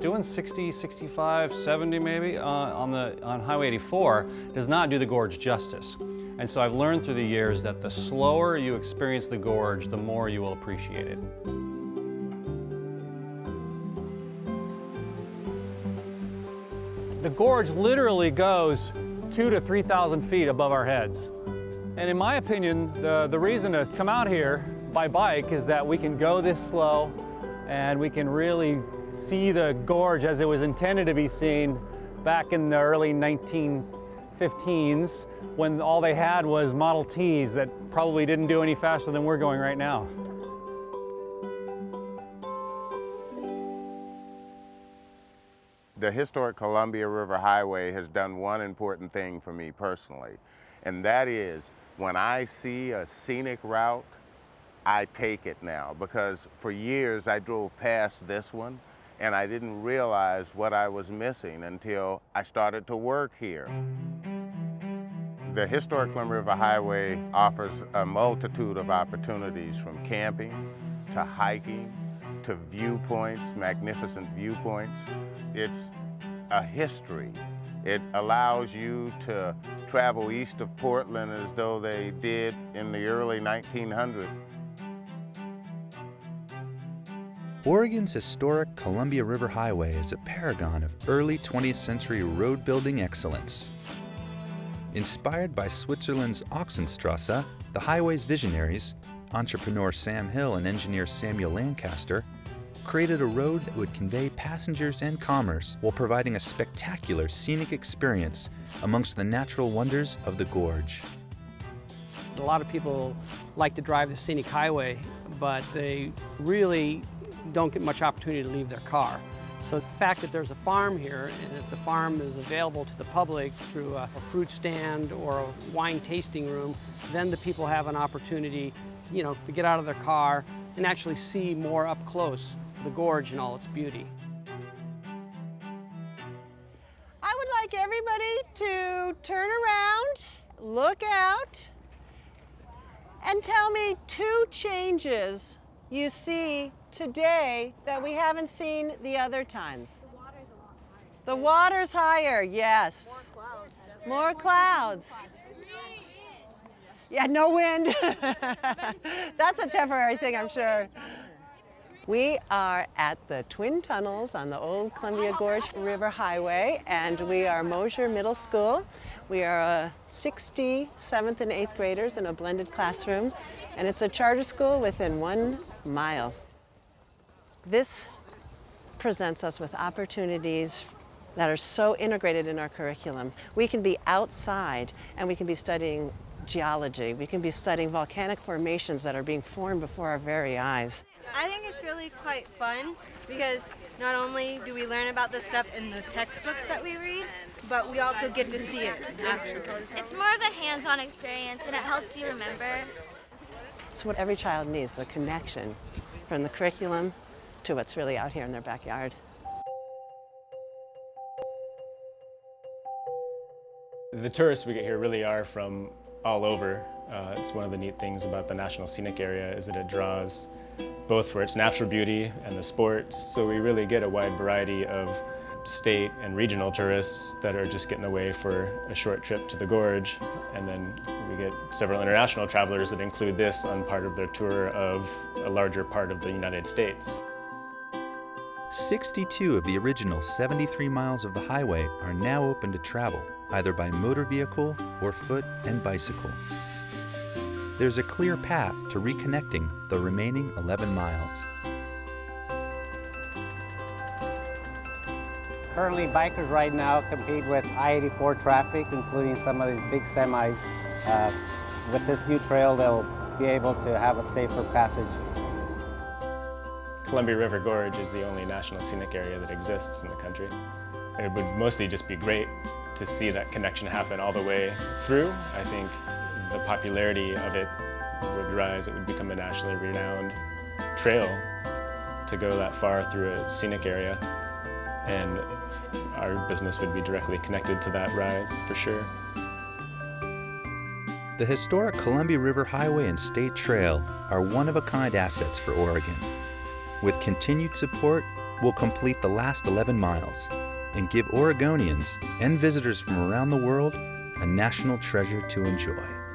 Doing 60, 65, 70 maybe on Highway 84 does not do the gorge justice. And so I've learned through the years that the slower you experience the gorge, the more you will appreciate it. The gorge literally goes 2,000 to 3,000 feet above our heads. And in my opinion, the reason to come out here by bike is that we can go this slow and we can really see the gorge as it was intended to be seen back in the early 1915s, when all they had was Model Ts that probably didn't do any faster than we're going right now. The historic Columbia River Highway has done one important thing for me personally, and that is when I see a scenic route, I take it now, because for years I drove past this one and I didn't realize what I was missing until I started to work here. The historic Columbia River Highway offers a multitude of opportunities, from camping to hiking to viewpoints, magnificent viewpoints. It's a history. It allows you to travel east of Portland as though they did in the early 1900s. Oregon's historic Columbia River Highway is a paragon of early 20th century road building excellence. Inspired by Switzerland's Axenstrasse, the highway's visionaries, entrepreneur Sam Hill and engineer Samuel Lancaster, created a road that would convey passengers and commerce while providing a spectacular scenic experience amongst the natural wonders of the gorge. A lot of people like to drive the scenic highway, but they really don't get much opportunity to leave their car. So the fact that there's a farm here, and that the farm is available to the public through a fruit stand or a wine tasting room, then the people have an opportunity to, to get out of their car and actually see more up close the gorge and all its beauty. I would like everybody to turn around, look out, and tell me two changes you see today that we haven't seen the other times. The water's higher, yes. More clouds. Yeah, no wind. That's a temporary thing, I'm sure. We are at the Twin Tunnels on the old Columbia Gorge River Highway, and we are Mosier Middle School. We are 60 7th and 8th graders in a blended classroom, and it's a charter school within 1 mile. This presents us with opportunities that are so integrated in our curriculum. We can be outside and we can be studying geology. We can be studying volcanic formations that are being formed before our very eyes. I think it's really quite fun, because not only do we learn about this stuff in the textbooks that we read, but we also get to see it actually. It's more of a hands-on experience, and it helps you remember. It's what every child needs, the connection from the curriculum to what's really out here in their backyard. The tourists we get here really are from all over. It's one of the neat things about the National Scenic Area is that it draws both for its natural beauty and the sports, so we really get a wide variety of state and regional tourists that are just getting away for a short trip to the gorge, and then we get several international travelers that include this on part of their tour of a larger part of the United States. 62 of the original 73 miles of the highway are now open to travel, either by motor vehicle or foot and bicycle. There's a clear path to reconnecting the remaining 11 miles. Currently, bikers right now compete with I-84 traffic, including some of these big semis. With this new trail, they'll be able to have a safer passage. Columbia River Gorge is the only National Scenic Area that exists in the country. It would mostly just be great to see that connection happen all the way through. I think the popularity of it would rise. It would become a nationally renowned trail to go that far through a scenic area, and our business would be directly connected to that rise for sure. The historic Columbia River Highway and State Trail are one-of-a-kind assets for Oregon. With continued support, will complete the last 11 miles and give Oregonians and visitors from around the world a national treasure to enjoy.